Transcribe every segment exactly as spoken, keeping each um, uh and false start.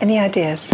Any ideas?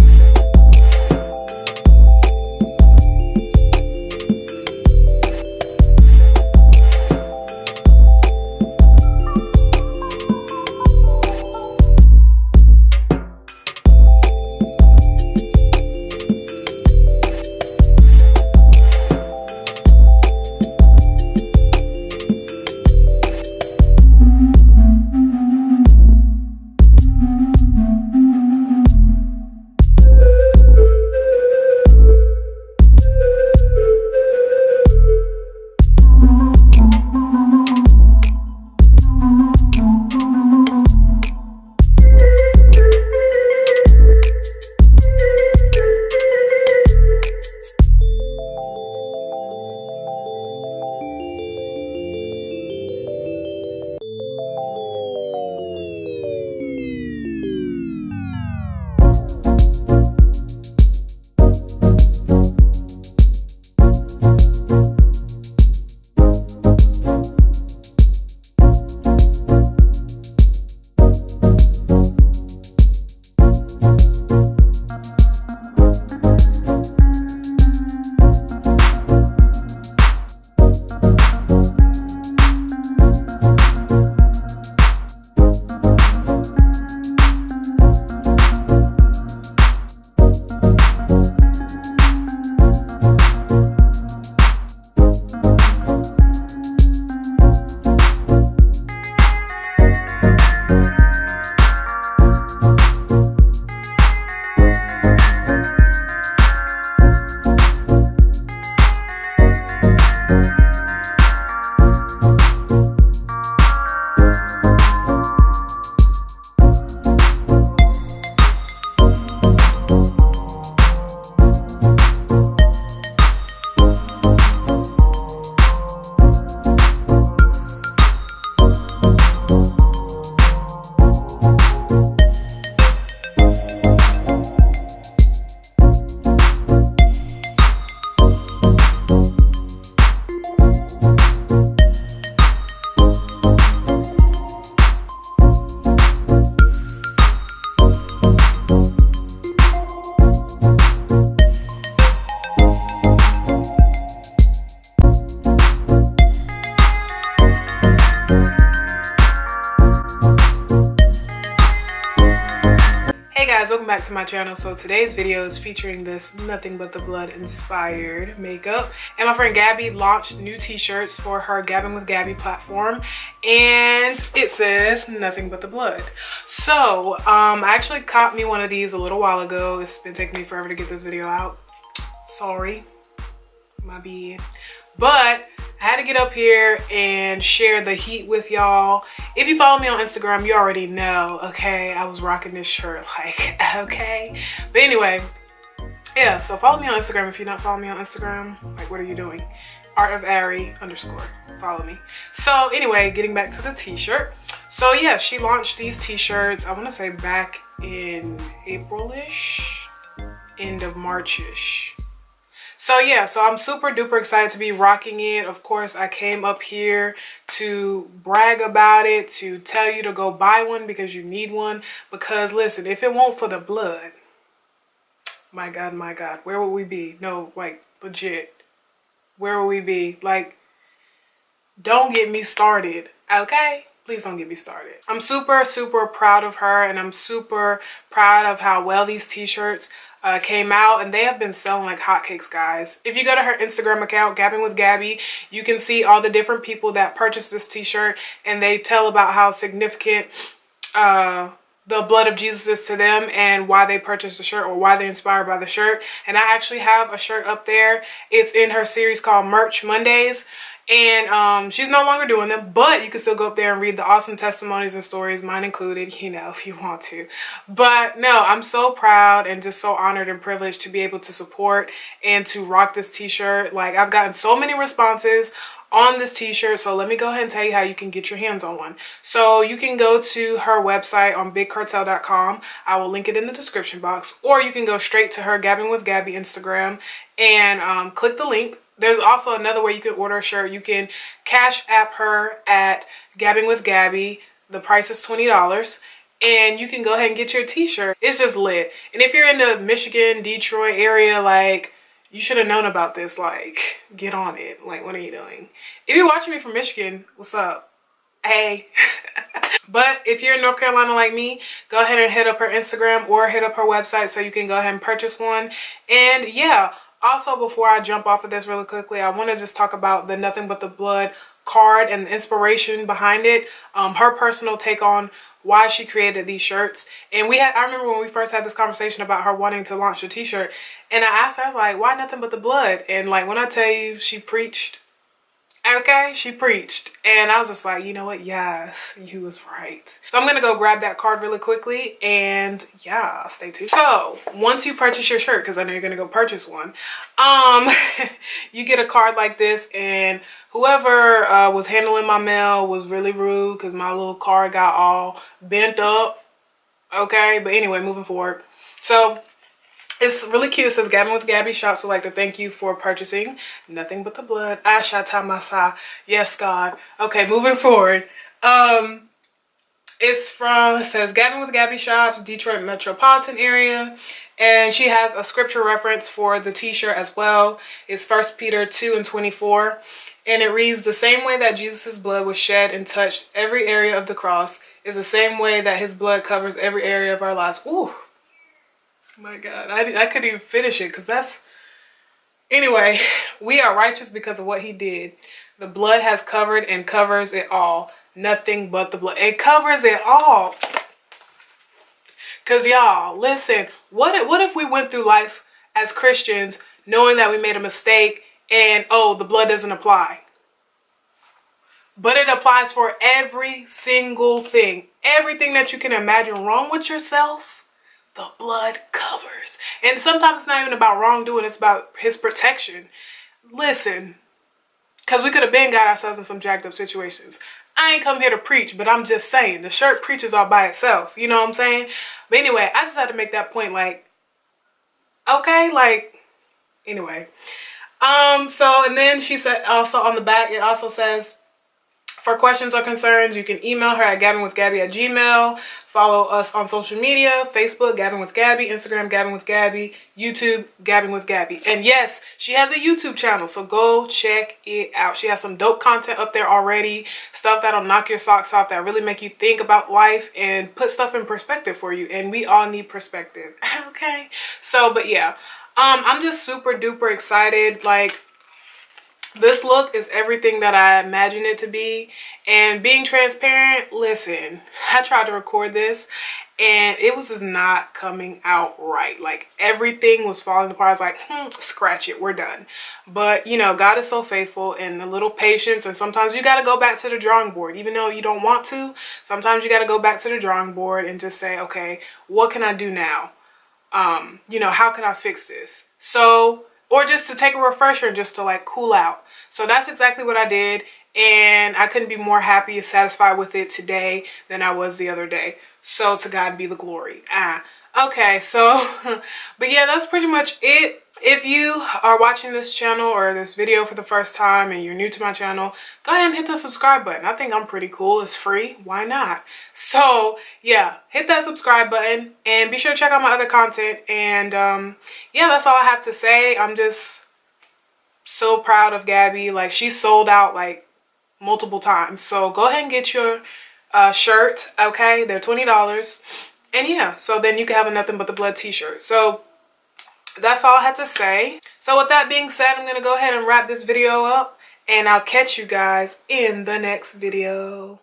Welcome back to my channel. So today's video is featuring this Nothing But the Blood inspired makeup, and my friend Gabby launched new t-shirts for her Gabbing with Gabby platform, and it says Nothing But the Blood. So um, I actually caught me one of these a little while ago. It's been taking me forever to get this video out, sorry my bad, but I had to get up here and share the heat with y'all. If you follow me on Instagram, you already know, okay? I was rocking this shirt, like, okay? But anyway, yeah, so follow me on Instagram. If you're not following me on Instagram, like, what are you doing? Art of Ari underscore, follow me. So anyway, getting back to the t-shirt. So yeah, she launched these t-shirts, I wanna say back in April-ish, end of March-ish. So yeah, so I'm super duper excited to be rocking it. Of course, I came up here to brag about it, to tell you to go buy one because you need one. Because listen, if it weren't for the blood, my God, my God, where would we be? No, like legit, where would we be? Like, don't get me started, okay? Please don't get me started. I'm super, super proud of her, and I'm super proud of how well these t-shirts Uh, came out, and they have been selling like hotcakes, guys. If you go to her Instagram account, Gabbing with Gabby, you can see all the different people that purchased this t-shirt, and they tell about how significant uh, the blood of Jesus is to them and why they purchased the shirt or why they're inspired by the shirt. And I actually have a shirt up there. It's in her series called Merch Mondays. And um, she's no longer doing them, but you can still go up there and read the awesome testimonies and stories, mine included, you know, if you want to. But no, I'm so proud and just so honored and privileged to be able to support and to rock this t-shirt. Like, I've gotten so many responses on this t-shirt, so let me go ahead and tell you how you can get your hands on one. So you can go to her website on big cartel dot com. I will link it in the description box, or you can go straight to her Gabbing with Gabby Instagram and um, click the link. There's also another way you can order a shirt. You can cash app her at Gabbing with Gabby. The price is twenty dollars. and you can go ahead and get your t-shirt. It's just lit. And if you're in the Michigan, Detroit area, like, you should have known about this. Like, get on it. Like, what are you doing? If you're watching me from Michigan, what's up? Hey. But if you're in North Carolina like me, go ahead and hit up her Instagram or hit up her website so you can go ahead and purchase one. And yeah, also before I jump off of this really quickly, I want to just talk about the Nothing But the Blood card and the inspiration behind it, um, her personal take on why she created these shirts. And we had, I remember when we first had this conversation about her wanting to launch a t-shirt, and I asked her, I was like, why Nothing But the Blood? And like, when I tell you, she preached. Okay, she preached. And I was just like, you know what? Yes, you was right. So I'm gonna go grab that card really quickly, and yeah, stay tuned. So once you purchase your shirt, because I know you're gonna go purchase one, um, you get a card like this, and whoever uh, was handling my mail was really rude because my little card got all bent up. Okay, but anyway, moving forward. So it's really cute. It says, Gabbing with Gabby Shops would like to thank you for purchasing Nothing But the Blood. Ashata Masa. Yes, God. Okay, moving forward. Um, it's from, it says, Gabbing with Gabby Shops, Detroit metropolitan area. And she has a scripture reference for the t-shirt as well. It's first Peter two and twenty-four. And it reads, the same way that Jesus' blood was shed and touched every area of the cross is the same way that his blood covers every area of our lives. Ooh. My God, I, I couldn't even finish it because that's... Anyway, we are righteous because of what he did. The blood has covered and covers it all. Nothing but the blood. It covers it all. Because y'all, listen, what if, what if we went through life as Christians knowing that we made a mistake and, oh, the blood doesn't apply? But it applies for every single thing. Everything that you can imagine wrong with yourself, the blood covers. And sometimes it's not even about wrongdoing, it's about his protection. Listen, because we could have been got ourselves in some jacked up situations. I ain't come here to preach, but I'm just saying, the shirt preaches all by itself. You know what I'm saying? But anyway, I just had to make that point, like, okay, like, anyway. Um, so, and then she said also on the back, it also says, for questions or concerns, you can email her at gabbing with gabby at gmail. Follow us on social media, Facebook, Gabbing with Gabby, Instagram, Gabbing with Gabby, YouTube, Gabbing with Gabby. And yes, she has a YouTube channel, so go check it out. She has some dope content up there already, stuff that'll knock your socks off, that really make you think about life and put stuff in perspective for you. And we all need perspective, okay? So, but yeah, um, I'm just super duper excited, like, this look is everything that I imagined it to be. And being transparent, listen, I tried to record this and it was just not coming out right. Like, everything was falling apart. I was like, hmm, scratch it, we're done. But you know, God is so faithful, and a little patience, and sometimes you got to go back to the drawing board. Even though you don't want to, sometimes you got to go back to the drawing board and just say, okay, what can I do now? Um, you know, how can I fix this? So, or just to take a refresher, just to like cool out. So that's exactly what I did, and I couldn't be more happy and satisfied with it today than I was the other day. So to God be the glory. Ah, okay, so, but yeah, that's pretty much it. If you are watching this channel or this video for the first time and you're new to my channel, go ahead and hit the subscribe button. I think I'm pretty cool. It's free. Why not? So yeah, hit that subscribe button and be sure to check out my other content. And um, yeah, that's all I have to say. I'm just so proud of Gabby. Like, she sold out like multiple times. So go ahead and get your uh, shirt. Okay, they're twenty dollars. And yeah, so then you can have a Nothing But the Blood t-shirt. So that's all I had to say. So with that being said, I'm gonna go ahead and wrap this video up, and I'll catch you guys in the next video.